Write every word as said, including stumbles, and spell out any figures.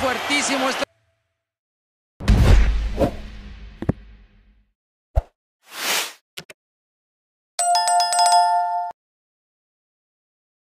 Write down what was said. fuertísimo este